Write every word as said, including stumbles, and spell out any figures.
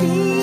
be.